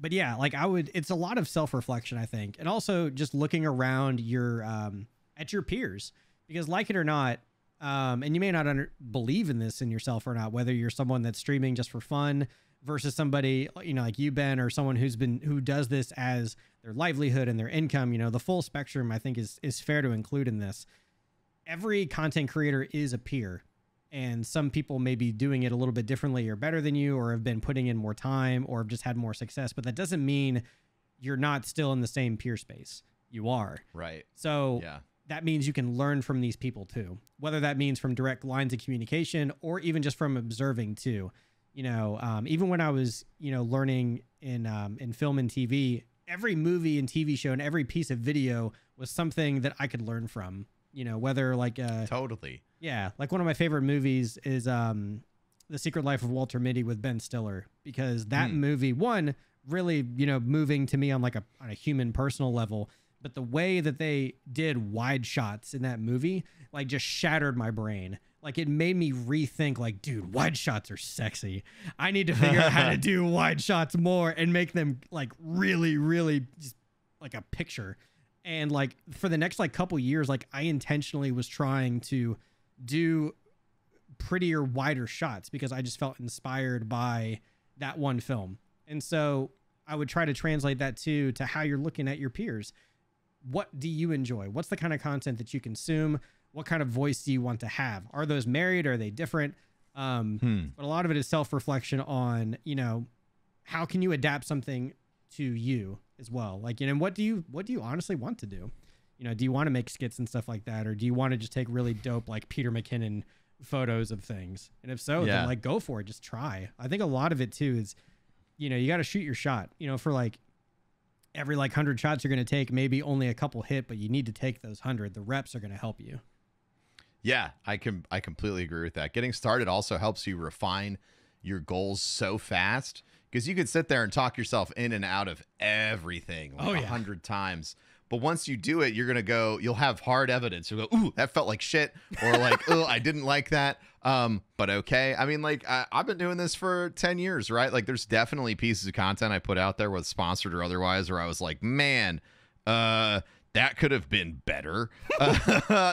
But yeah, like I would, it's a lot of self-reflection, I think. And also just looking around your, at your peers, because like it or not, and you may not believe in this in yourself or not, whether you're someone that's streaming just for fun versus somebody, you know, like you, Ben, or someone who's been, who does this as their livelihood and their income, you know, the full spectrum, I think is fair to include in this. Every content creator is a peer, and some people may be doing it a little bit differently or better than you, or have been putting in more time, or have just had more success, but that doesn't mean you're not still in the same peer space. You are. Right. So yeah. That means you can learn from these people too, whether that means from direct lines of communication or even just from observing too. You know, even when I was, you know, learning in film and TV, every movie and TV show and every piece of video was something that I could learn from, you know, whether like, totally. Yeah. Like one of my favorite movies is, The Secret Life of Walter Mitty with Ben Stiller, because that movie, one, really, you know, moving to me on like on a human personal level. But the way that they did wide shots in that movie, like, just shattered my brain. Like, it made me rethink, like, dude, wide shots are sexy. I need to figure out how to do wide shots more and make them like really, really just like a picture. And like for the next like couple years, like I intentionally was trying to do prettier, wider shots because I just felt inspired by that one film. And so I would try to translate that too to how you're looking at your peers. What do you enjoy? What's the kind of content that you consume? What kind of voice do you want to have? Are those married? Are they different? But a lot of it is self-reflection on, you know, how can you adapt something to you as well? Like, you know, what do you honestly want to do? You know, do you want to make skits and stuff like that? Or do you want to just take really dope, like Peter McKinnon photos of things? And if so, then like go for it, just try. I think a lot of it too is, you know, you got to shoot your shot, you know, for like, every like 100 shots you're going to take, maybe only a couple hit, but you need to take those 100. The reps are going to help you. Yeah, I completely agree with that. Getting started also helps you refine your goals so fast, because you could sit there and talk yourself in and out of everything like 100 times. But once you do it, you're going to go, you'll have hard evidence. You'll go, ooh, that felt like shit. Or like, oh, I didn't like that. But okay. I mean, like I've been doing this for 10 years, right? Like there's definitely pieces of content I put out there, whether sponsored or otherwise, where I was like, man, that could have been better,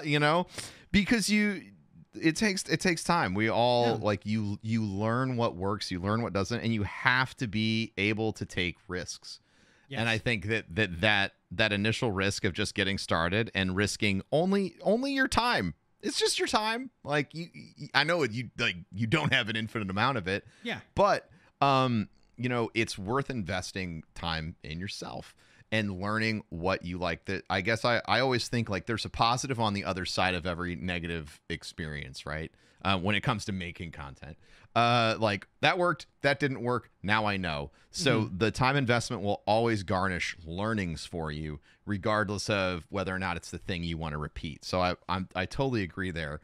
you know, because it takes time. We all like you learn what works, you learn what doesn't, and you have to be able to take risks. Yes. And I think that initial risk of just getting started and risking only your time. It's just your time. Like I know you like you don't have an infinite amount of it. Yeah. But you know, it's worth investing time in yourself and learning what you like. That I guess I always think like there's a positive on the other side of every negative experience, right? When it comes to making content, like that worked, that didn't work. Now I know. So the time investment will always garnish learnings for you, regardless of whether or not it's the thing you want to repeat. So I totally agree there.